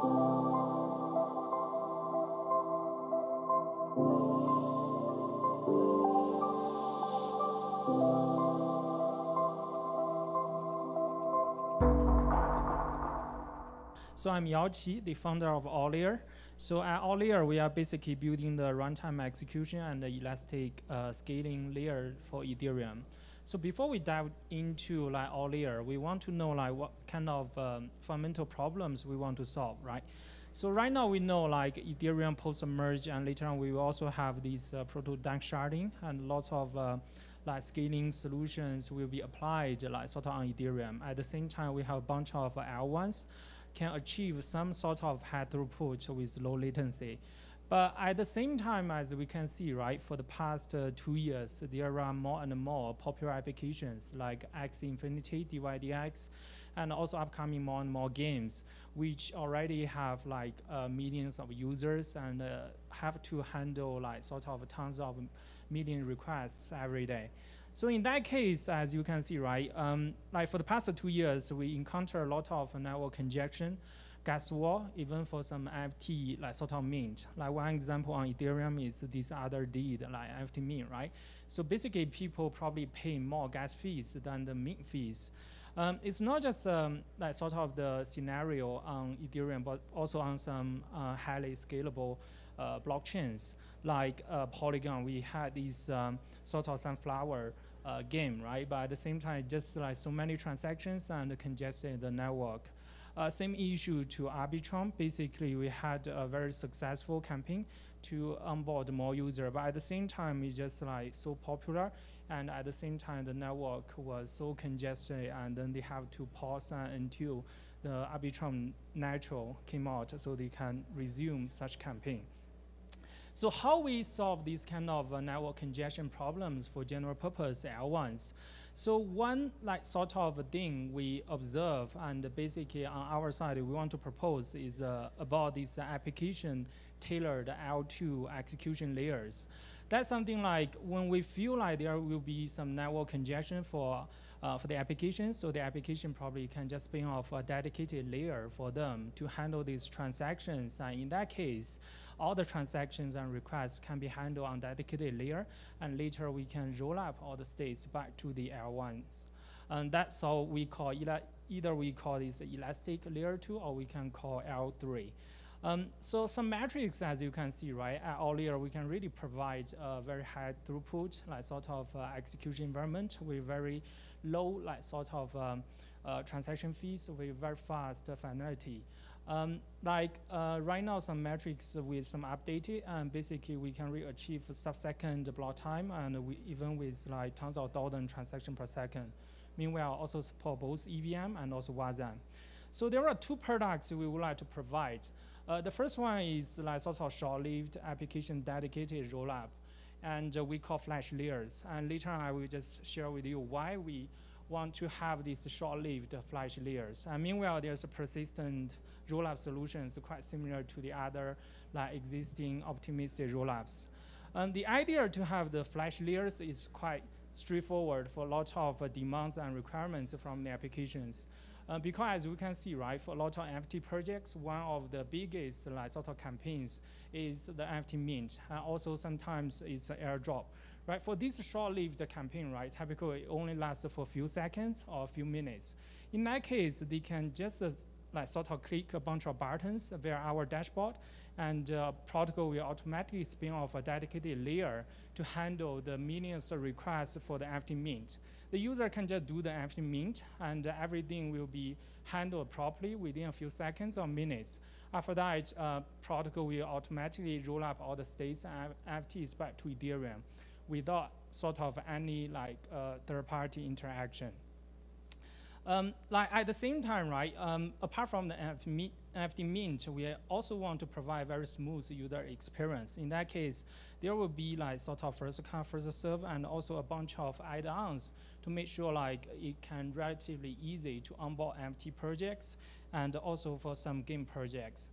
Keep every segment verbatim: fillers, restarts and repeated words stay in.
So I'm Yao Qi, the founder of AltLayer. So at AltLayer, we are basically building the runtime execution and the elastic uh, scaling layer for Ethereum. So before we dive into like AltLayer, we want to know like what kind of um, fundamental problems we want to solve, right? So right now we know like Ethereum post-merge, and later on we will also have this uh, proto Dank sharding, and lots of uh, like scaling solutions will be applied like sort of on Ethereum. At the same time, we have a bunch of uh, L ones. Can achieve some sort of high throughput with low latency. But at the same time, as we can see, right, for the past uh, two years, there are more and more popular applications like X Infinity, D Y D X, and also upcoming more and more games, which already have like uh, millions of users and uh, have to handle like sort of tons of million requests every day. So in that case, as you can see, right, um, like for the past two years, we encounter a lot of network congestion, gas war, even for some N F T, like sort of mint. Like one example on Ethereum is this other deed, like N F T mint, right? So basically, people probably pay more gas fees than the mint fees. Um, it's not just um, like sort of the scenario on Ethereum, but also on some uh, highly scalable uh, blockchains like uh, Polygon. We had this um, sort of sunflower uh, game, right? But at the same time, just like so many transactions and congested the network. Uh, same issue to Arbitrum. Basically, we had a very successful campaign to onboard more users, but at the same time, it's just like so popular, and at the same time, the network was so congested, and then they have to pause until the Arbitrum natural came out, so they can resume such campaign. So how we solve these kind of uh, network congestion problems for general purpose L ones? So one like sort of thing we observe, and basically on our side we want to propose is uh, about this application tailored L two execution layers. That's something like when we feel like there will be some network congestion for uh, for the application, so the application probably can just spin off a dedicated layer for them to handle these transactions. And in that case, all the transactions and requests can be handled on dedicated layer, and later we can roll up all the states back to the L ones. And that's how we call, either we call this elastic layer two, or we can call L three. Um, so some metrics, as you can see, right, at AltLayer, we can really provide a very high throughput, like sort of uh, execution environment with very low, like sort of um, uh, transaction fees with very fast uh, finality. Um, like uh, right now, some metrics with some updated, and basically we can really achieve sub-second block time, and we, even with like tons of thousand transactions per second. Meanwhile, also support both E V M and also W A S M. So there are two products we would like to provide. Uh, the first one is like sort of short-lived application dedicated rollup, and uh, we call flash layers. And later on, I will just share with you why we want to have these short-lived flash layers. And meanwhile, there's a persistent rollup solutions quite similar to the other like existing optimistic rollups. And the idea to have the flash layers is quite straightforward for a lot of uh, demands and requirements from the applications. Uh, because as we can see, right, for a lot of N F T projects, one of the biggest like sort of campaigns is the N F T mint, and also sometimes it's an airdrop, right? For this short-lived campaign, right, typically it only lasts for a few seconds or a few minutes. In that case, they can just uh, like sort of click a bunch of buttons via our dashboard, and uh, protocol will automatically spin off a dedicated layer to handle the millions of requests for the N F T mint. The user can just do the N F T mint, and uh, everything will be handled properly within a few seconds or minutes. After that, uh, protocol will automatically roll up all the states and N F Ts back to Ethereum without sort of any like uh, third-party interaction. Um, like at the same time, right, um, apart from the N F T mint, we also want to provide very smooth user experience. In that case, there will be like sort of first come, first serve, and also a bunch of add-ons to make sure like it can relatively easy to onboard N F T projects, and also for some game projects.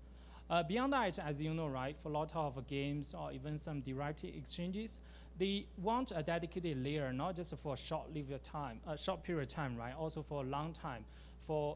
Uh, beyond that, as you know, right, for a lot of games or even some derivative exchanges, they want a dedicated layer, not just for a short lived time, a short period of time, right? Also for a long time, for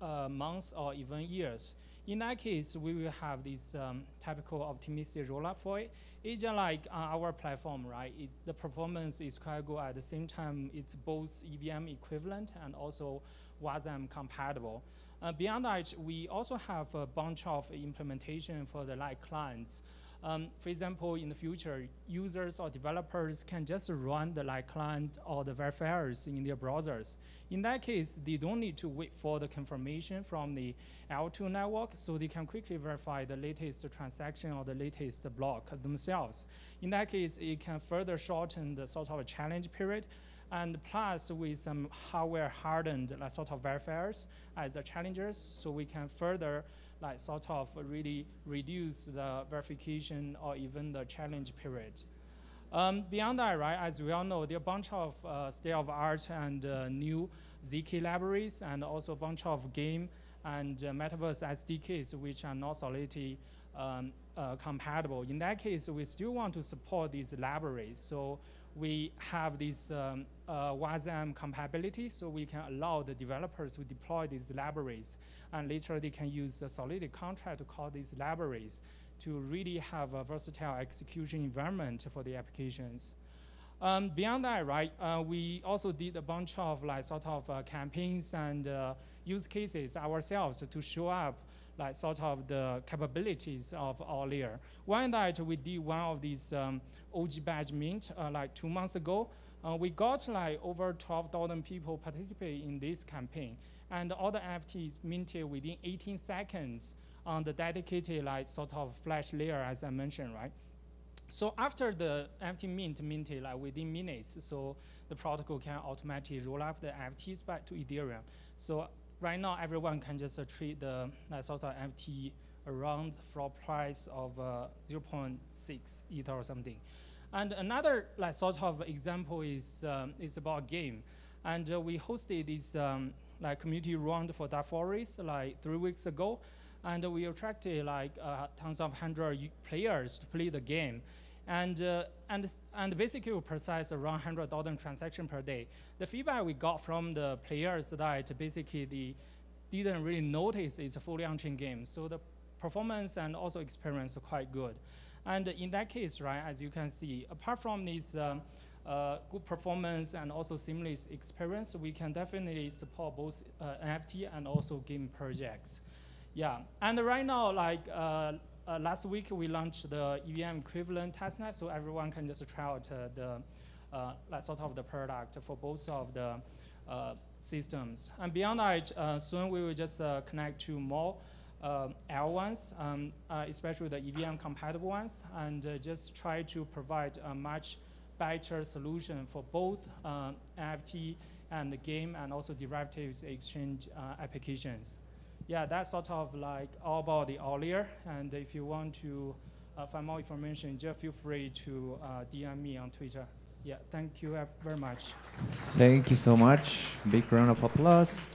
uh, months or even years. In that case, we will have this um, typical optimistic rollup for it. It's just like on our platform, right? It, the performance is quite good. At the same time, it's both E V M equivalent and also W A S M compatible. Uh, beyond that, we also have a bunch of implementation for the light clients. Um, for example, in the future, users or developers can just run the light client or the verifiers in their browsers. In that case, they don't need to wait for the confirmation from the L two network, so they can quickly verify the latest transaction or the latest block themselves. In that case, it can further shorten the sort of challenge period. And plus, with some hardware hardened like, sort of verifiers as the challengers, so we can further like, sort of really reduce the verification or even the challenge period. Um, beyond that, right, as we all know, there are a bunch of uh, state-of-art and uh, new Z K libraries and also a bunch of game and uh, metaverse S D Ks which are not solidly um, uh, compatible. In that case, we still want to support these libraries. So we have this um, uh, W A S M compatibility, so we can allow the developers to deploy these libraries. And later they can use the Solidity contract to call these libraries to really have a versatile execution environment for the applications. Um, beyond that, right, uh, we also did a bunch of like sort of uh, campaigns and uh, use cases ourselves to show up like sort of the capabilities of our layer. One night we did one of these um, O G badge mint uh, like two months ago. Uh, we got like over twelve thousand people participate in this campaign, and all the N F Ts minted within eighteen seconds on the dedicated like sort of flash layer, as I mentioned, right? So after the N F T mint minted like within minutes, so the protocol can automatically roll up the N F Ts back to Ethereum. So right now, everyone can just uh, trade the uh, sort of N F T around floor price of uh, zero point six E T H or something. And another like, sort of example is um, is about game, and uh, we hosted this um, like community round for Dark Forest like three weeks ago, and uh, we attracted like uh, tons of hundred players to play the game. And, uh, and, and basically we process around one hundred thousand transactions per day. The feedback we got from the players that basically they didn't really notice it's a fully on-chain game. So the performance and also experience are quite good. And in that case, right, as you can see, apart from this um, uh, good performance and also seamless experience, we can definitely support both uh, N F T and also game projects. Yeah, and right now, like, uh, Uh, last week, we launched the E V M equivalent testnet, so everyone can just try out uh, the uh, sort of the product for both of the uh, systems. And beyond that, uh, soon we will just uh, connect to more uh, L ones, um, uh, especially the E V M compatible ones, and uh, just try to provide a much better solution for both uh, N F T and the game and also derivatives exchange uh, applications. Yeah, that's sort of like all about the AltLayer. And if you want to uh, find more information, just feel free to uh, D M me on Twitter. Yeah, thank you very much. Thank you so much. Big round of applause.